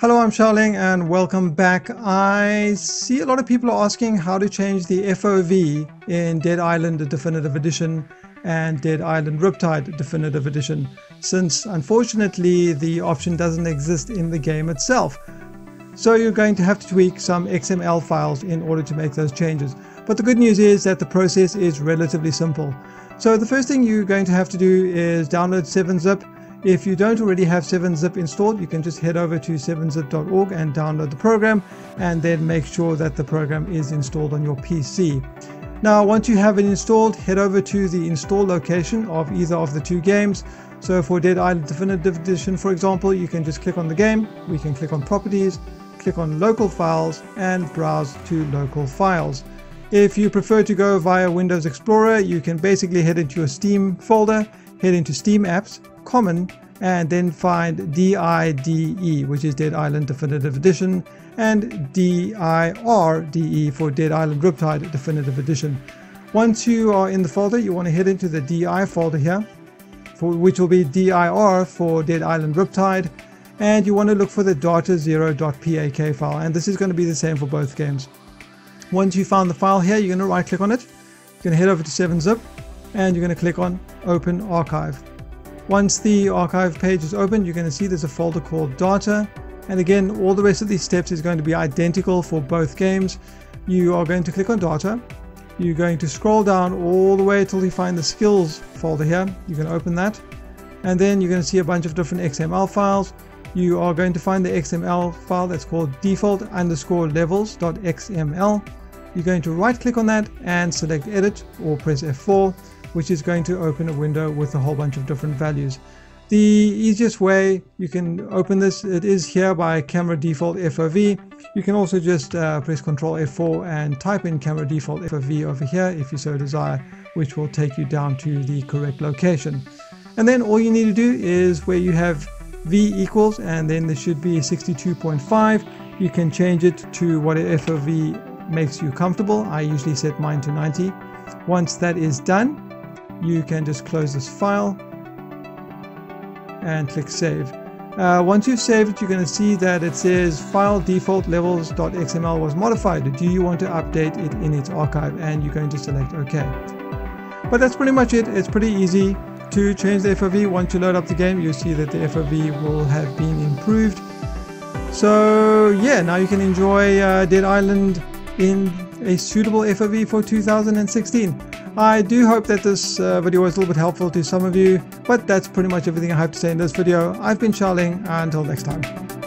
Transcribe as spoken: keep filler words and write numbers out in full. Hello, I'm Shaoling and welcome back. I see a lot of people are asking how to change the F O V in Dead Island Definitive Edition and Dead Island Riptide Definitive Edition, since unfortunately the option doesn't exist in the game itself. So you're going to have to tweak some X M L files in order to make those changes. But the good news is that the process is relatively simple. So the first thing you're going to have to do is download seven zip. If you don't already have seven zip installed, you can just head over to seven zip dot org and download the program, and then make sure that the program is installed on your P C. Now, once you have it installed, head over to the install location of either of the two games. So for Dead Island Definitive Edition, for example, you can just click on the game, we can click on Properties, click on Local Files, and browse to Local Files. If you prefer to go via Windows Explorer, you can basically head into your Steam folder, head into Steam Apps, Common, and then find D I D E, which is Dead Island Definitive Edition, and D I R D E for Dead Island Riptide Definitive Edition. Once you are in the folder, you want to head into the D I folder here, for, which will be D I R for Dead Island Riptide, and you want to look for the data zero dot pak file, and this is going to be the same for both games. Once you found the file here, you're going to right click on it, you're going to head over to seven zip, and you're going to click on Open Archive. Once the archive page is open, you're going to see there's a folder called Data, and again all the rest of these steps is going to be identical for both games. You are going to click on Data, you're going to scroll down all the way till you find the Skills folder here, you can open that, and then you're going to see a bunch of different X M L files. You are going to find the X M L file that's called default underscore levels.xml. You're going to right click on that and select Edit or press F four, which is going to open a window with a whole bunch of different values. The easiest way you can open this, it is here by camera default F O V. You can also just uh, press control F four and type in camera default F O V over here if you so desire, which will take you down to the correct location. And then all you need to do is where you have V equals, and then there should be sixty-two point five. You can change it to whatever F O V makes you comfortable. I usually set mine to ninety. Once that is done, you can just close this file and click save. Uh, once you've saved it, you're going to see that it says file default levels.xml was modified. Do you want to update it in its archive? And you're going to select OK. But that's pretty much it. It's pretty easy to change the F O V. Once you load up the game, you'll see that the F O V will have been improved. So yeah, now you can enjoy uh, Dead Island in a suitable F O V for two thousand sixteen. I do hope that this uh, video was a little bit helpful to some of you, but that's pretty much everything I have to say in this video. I've been Charling, until next time.